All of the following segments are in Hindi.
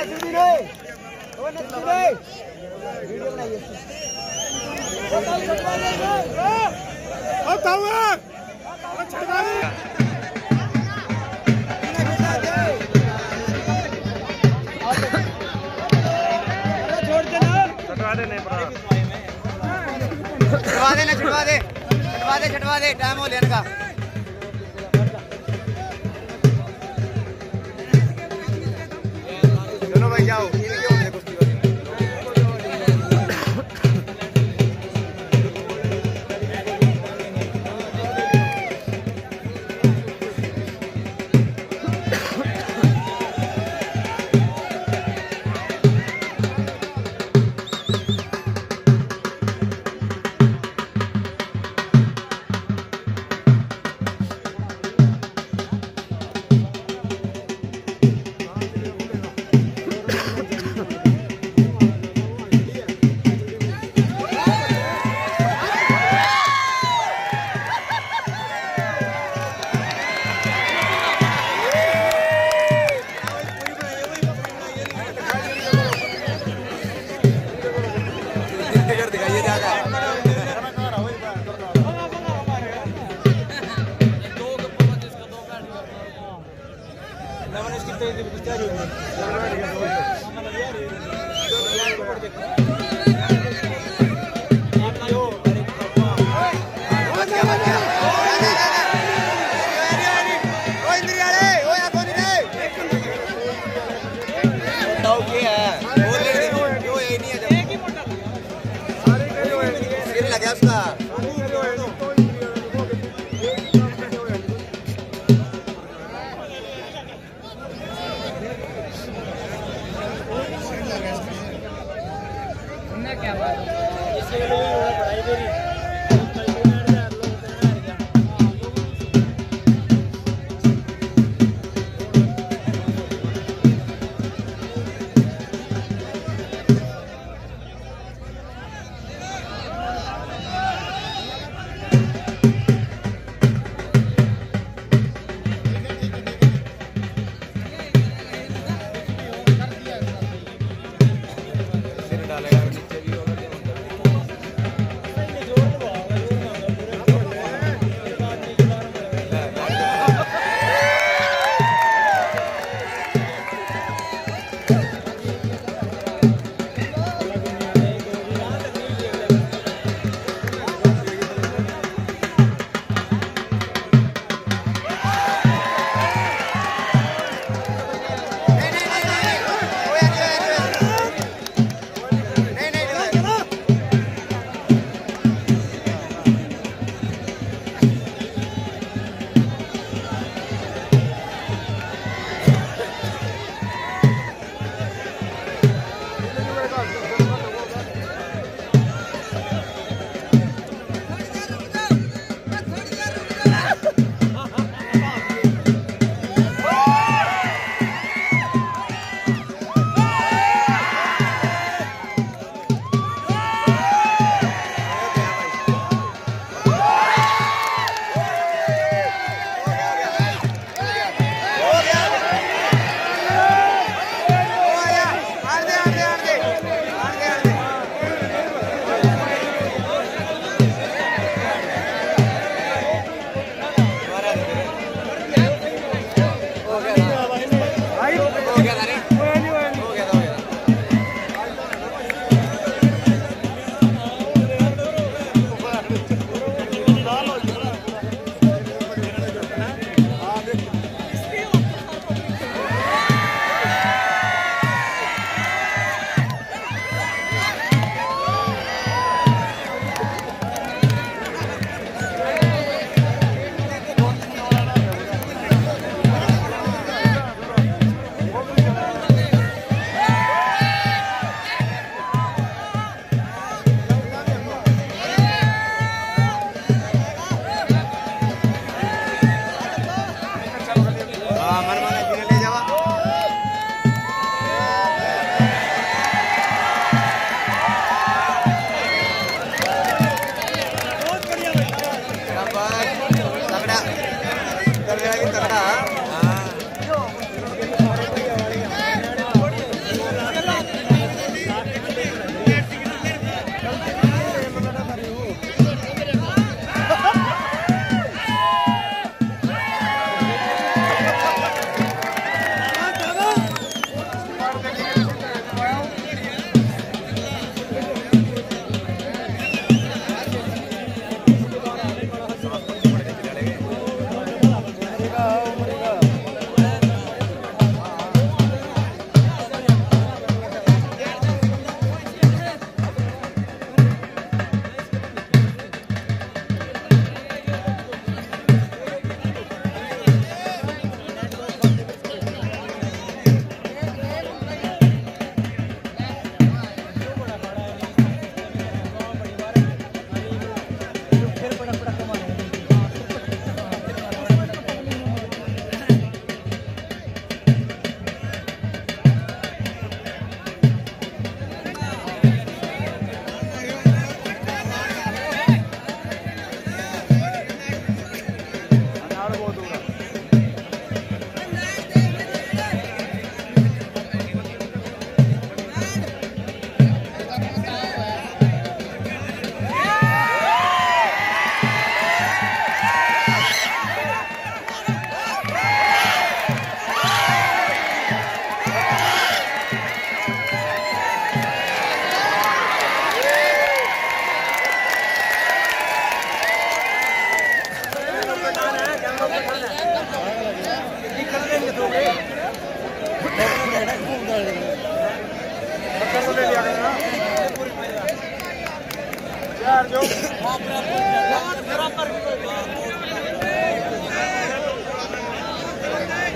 ¡Vamos! छटवा दे टाइम हो लेने का चलो भाई जाओ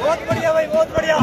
बहुत बढ़िया भाई, बहुत बढ़िया।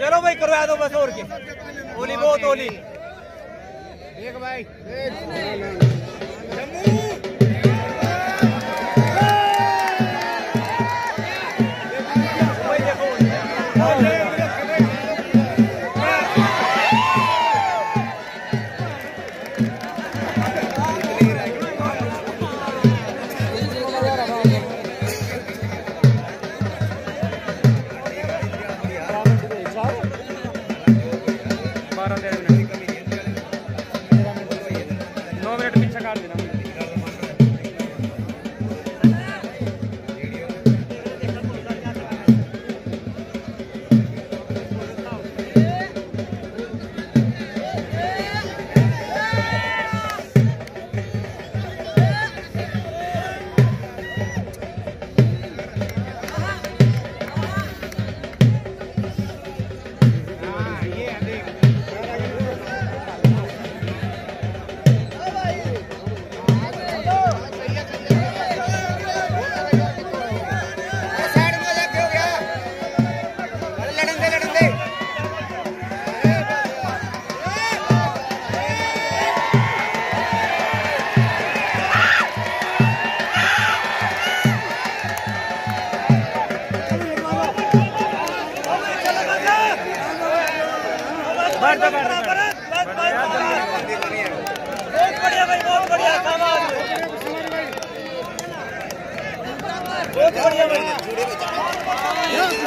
चलो भाई करवा दो बस और के ओली बहुत ओली देख भाई बहुत बढ़िया भाई